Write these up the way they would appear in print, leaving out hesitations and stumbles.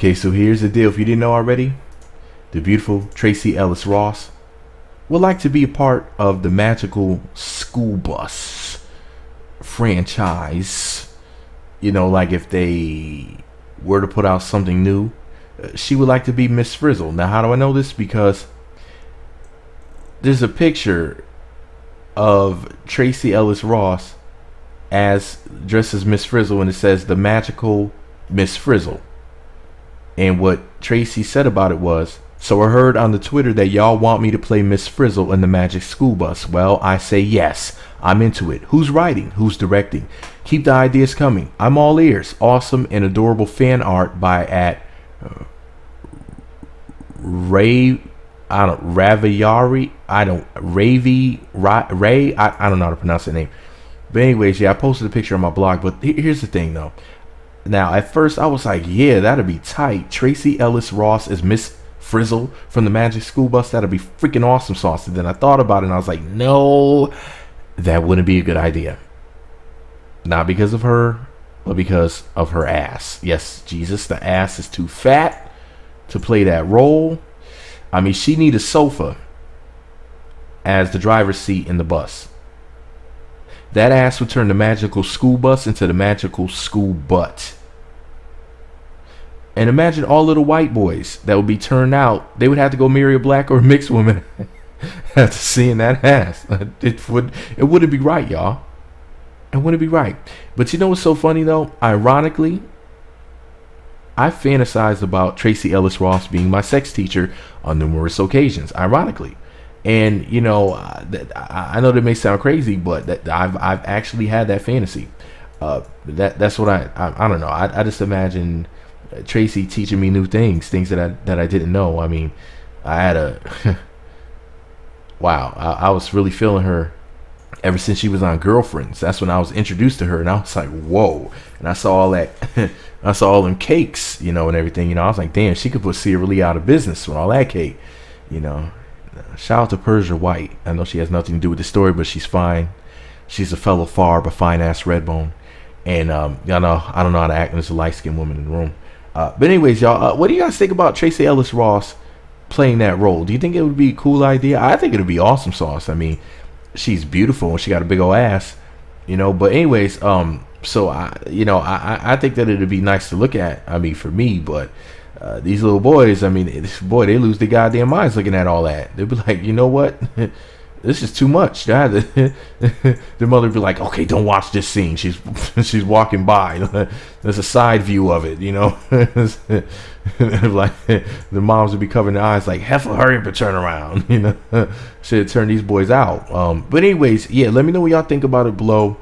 Okay, so here's the deal. If you didn't know already, the beautiful Tracee Ellis Ross would like to be a part of the Magical School Bus franchise. You know, like if they were to put out something new, she would like to be Miss Frizzle. Now, how do I know this? Because there's a picture of Tracee Ellis Ross dressed as Miss Frizzle, and it says the Magical Miss Frizzle. And what Tracee said about it was, so I heard on the Twitter that y'all want me to play Miss Frizzle in the Magic School Bus. Well, I say yes. I'm into it. Who's writing? Who's directing? Keep the ideas coming. I'm all ears. Awesome and adorable fan art by Ravi, I don't know how to pronounce the name. But anyways, yeah, I posted a picture on my blog. But here's the thing, though. Now, at first, I was like, yeah, that'd be tight. Tracee Ellis Ross as Miss Frizzle from the Magic School Bus. That'd be freaking awesome sauce. And then I thought about it, and I was like, no, that wouldn't be a good idea. Not because of her, but because of her ass. Yes, Jesus, the ass is too fat to play that role. I mean, she need a sofa as the driver's seat in the bus. That ass would turn the Magical School Bus into the Magical School Butt. And imagine all little white boys that would be turned out. They would have to go marry a black or a mixed woman after seeing that ass. It wouldn't be right, y'all. It wouldn't be right. But you know what's so funny, though? Ironically, I fantasized about Tracee Ellis Ross being my sex teacher on numerous occasions. Ironically. And, you know, I know that may sound crazy, but that I've actually had that fantasy. That's what I don't know. I just imagine Tracee teaching me new things, that I didn't know. I mean, I had a wow. I was really feeling her ever since she was on Girlfriends. That's when I was introduced to her, and I was like, whoa. And I saw all that. I saw all them cakes, you know, and everything. You know, I was like, damn, she could put Sierra Lee out of business with all that cake, you know. Shout out to Persia White. I know she has nothing to do with the story, but she's fine. She's a fellow Farb, a fine ass Redbone. And y'all know I don't know how to act when there's a light skinned woman in the room. But anyways, y'all, what do you guys think about Tracee Ellis Ross playing that role? Do you think it would be a cool idea? I think it would be awesome sauce. I mean, she's beautiful and she got a big old ass, you know. But anyways, so I think that it'd be nice to look at. I mean, for me, but. These little boys, I mean, boy, they lose their goddamn minds looking at all that. They'll be like, you know what? This is too much. Their mother would be like, okay, don't watch this scene. She's walking by. There's a side view of it, you know. Like the moms would be covering their eyes like, heifer, hurry up and turn around. You know, should turn these boys out. But anyways, yeah, let me know what y'all think about it below.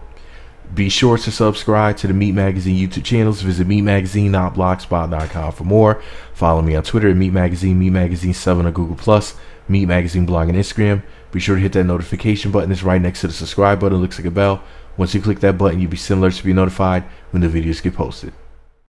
Be sure to subscribe to the Meat Magazine YouTube channels. Visit meatmagazine.blogspot.com for more. Follow me on Twitter at Meat Magazine, Meat Magazine 7 on Google+, Meat Magazine blog and Instagram. Be sure to hit that notification button. It's right next to the subscribe button. It looks like a bell. Once you click that button, you'll be sent alerts to be notified when the videos get posted.